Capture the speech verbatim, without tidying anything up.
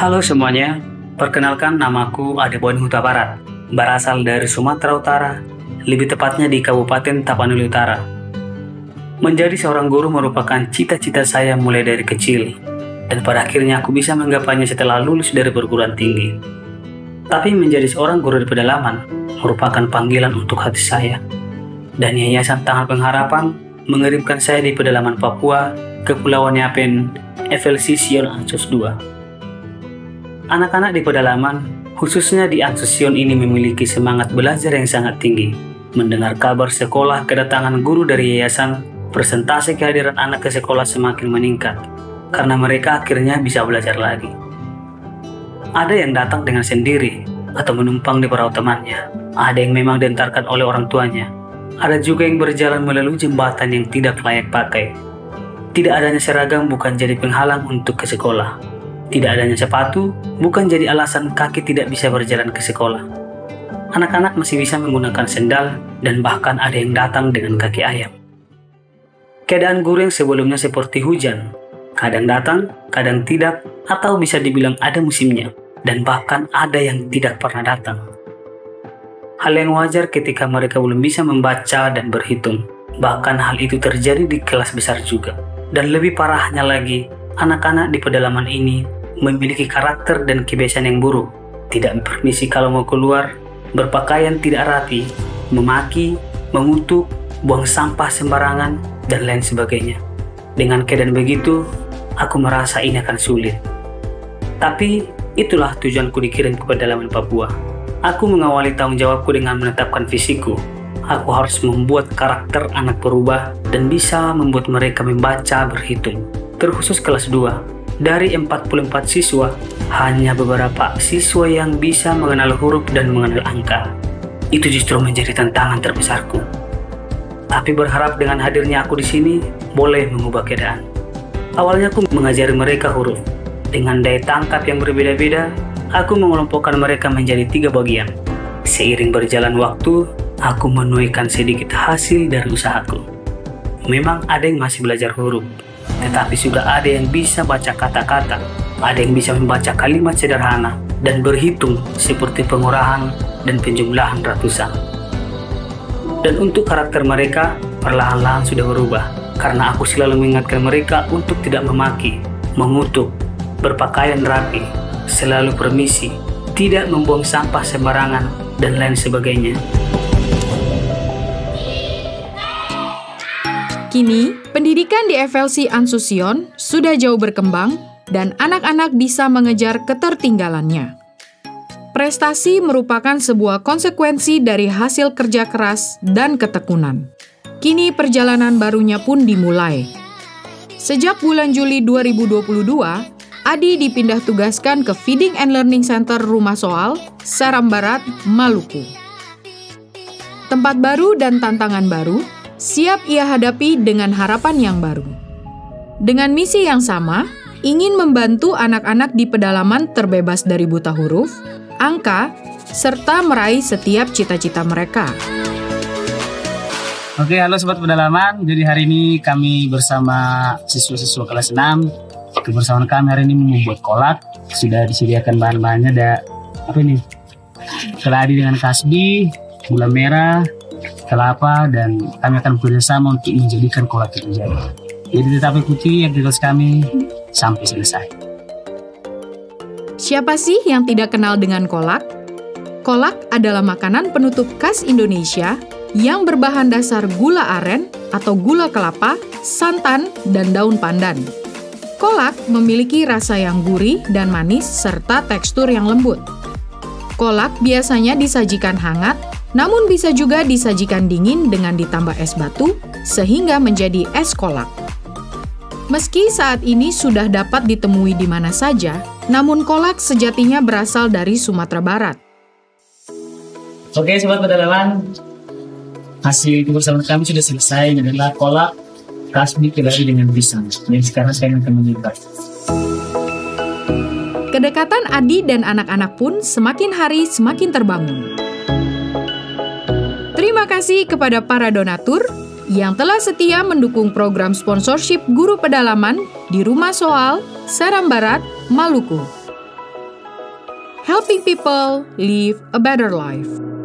Halo semuanya, perkenalkan namaku Adepoen Hutaparat, berasal dari Sumatera Utara, lebih tepatnya di Kabupaten Tapanuli Utara. Menjadi seorang guru merupakan cita-cita saya mulai dari kecil, dan pada akhirnya aku bisa menggapainya setelah lulus dari perguruan tinggi. Tapi menjadi seorang guru di pedalaman merupakan panggilan untuk hati saya, dan Yayasan Tangan Pengharapan mengirimkan saya di pedalaman Papua, Kepulauan Yapen, F L C Sion Ansus dua. Anak-anak di pedalaman, khususnya di Ansus Sion ini memiliki semangat belajar yang sangat tinggi. Mendengar kabar sekolah kedatangan guru dari yayasan, persentase kehadiran anak ke sekolah semakin meningkat, karena mereka akhirnya bisa belajar lagi. Ada yang datang dengan sendiri, atau menumpang di perahu temannya. Ada yang memang diantarkan oleh orang tuanya. Ada juga yang berjalan melalui jembatan yang tidak layak pakai. Tidak adanya seragam bukan jadi penghalang untuk ke sekolah. Tidak adanya sepatu bukan jadi alasan kaki tidak bisa berjalan ke sekolah. Anak-anak masih bisa menggunakan sendal dan bahkan ada yang datang dengan kaki ayam. Keadaan guru yang sebelumnya seperti hujan, kadang datang, kadang tidak, atau bisa dibilang ada musimnya, dan bahkan ada yang tidak pernah datang. Hal yang wajar ketika mereka belum bisa membaca dan berhitung, bahkan hal itu terjadi di kelas besar juga. Dan lebih parahnya lagi, anak-anak di pedalaman ini memiliki karakter dan kebiasaan yang buruk, tidak permisi kalau mau keluar, berpakaian tidak rapi, memaki, mengutuk, buang sampah sembarangan, dan lain sebagainya. Dengan keadaan begitu, aku merasa ini akan sulit. Tapi, itulah tujuanku dikirim ke pedalaman Papua. Aku mengawali tanggung jawabku dengan menetapkan visiku. Aku harus membuat karakter anak berubah dan bisa membuat mereka membaca, berhitung, terkhusus kelas dua. Dari empat puluh empat siswa, hanya beberapa siswa yang bisa mengenal huruf dan mengenal angka. Itu justru menjadi tantangan terbesarku. Tapi berharap dengan hadirnya aku di sini, boleh mengubah keadaan. Awalnya aku mengajari mereka huruf. Dengan daya tangkap yang berbeda-beda, aku mengelompokkan mereka menjadi tiga bagian. Seiring berjalan waktu, aku menuaikan sedikit hasil dari usahaku. Memang ada yang masih belajar huruf, tetapi sudah ada yang bisa baca kata-kata, ada yang bisa membaca kalimat sederhana, dan berhitung seperti pengurahan dan penjumlahan ratusan. Dan untuk karakter mereka, perlahan-lahan sudah berubah, karena aku selalu mengingatkan mereka untuk tidak memaki, mengutuk, berpakaian rapi, selalu permisi, tidak membuang sampah sembarangan, dan lain sebagainya. Kini, pendidikan di F L C Ansus Sion sudah jauh berkembang dan anak-anak bisa mengejar ketertinggalannya. Prestasi merupakan sebuah konsekuensi dari hasil kerja keras dan ketekunan. Kini perjalanan barunya pun dimulai. Sejak bulan Juli dua ribu dua puluh dua, Adi dipindah tugaskan ke Feeding and Learning Center Rumah Soal, Seram Barat, Maluku. Tempat baru dan tantangan baru, siap ia hadapi dengan harapan yang baru. Dengan misi yang sama, ingin membantu anak-anak di pedalaman terbebas dari buta huruf, angka, serta meraih setiap cita-cita mereka. Oke, halo Sobat Pedalaman. Jadi hari ini kami bersama siswa-siswa kelas enam. Kebersamaan kami hari ini membuat kolak. Sudah disediakan bahan-bahannya, ada apa ini? Keladi dengan kasbi, gula merah, kelapa, dan kami akan bekerjasama untuk menjadikan kolak itu jadi. Jadi tetap ikuti aktivitas kami sampai selesai. Siapa sih yang tidak kenal dengan kolak? Kolak adalah makanan penutup khas Indonesia yang berbahan dasar gula aren atau gula kelapa, santan, dan daun pandan. Kolak memiliki rasa yang gurih dan manis serta tekstur yang lembut. Kolak biasanya disajikan hangat, namun bisa juga disajikan dingin dengan ditambah es batu, sehingga menjadi es kolak. Meski saat ini sudah dapat ditemui di mana saja, namun kolak sejatinya berasal dari Sumatera Barat. Oke, Sobat Pedalaman, hasil kebersamaan kami sudah selesai, ini adalah kolak kasbi keladi dengan pisang. Dan sekarang saya akan mencoba. Kedekatan Adi dan anak-anak pun semakin hari semakin terbangun. Terima kasih kepada para donatur yang telah setia mendukung program sponsorship guru pedalaman di Rumah Soal, Seram Barat, Maluku. helping people live a better life.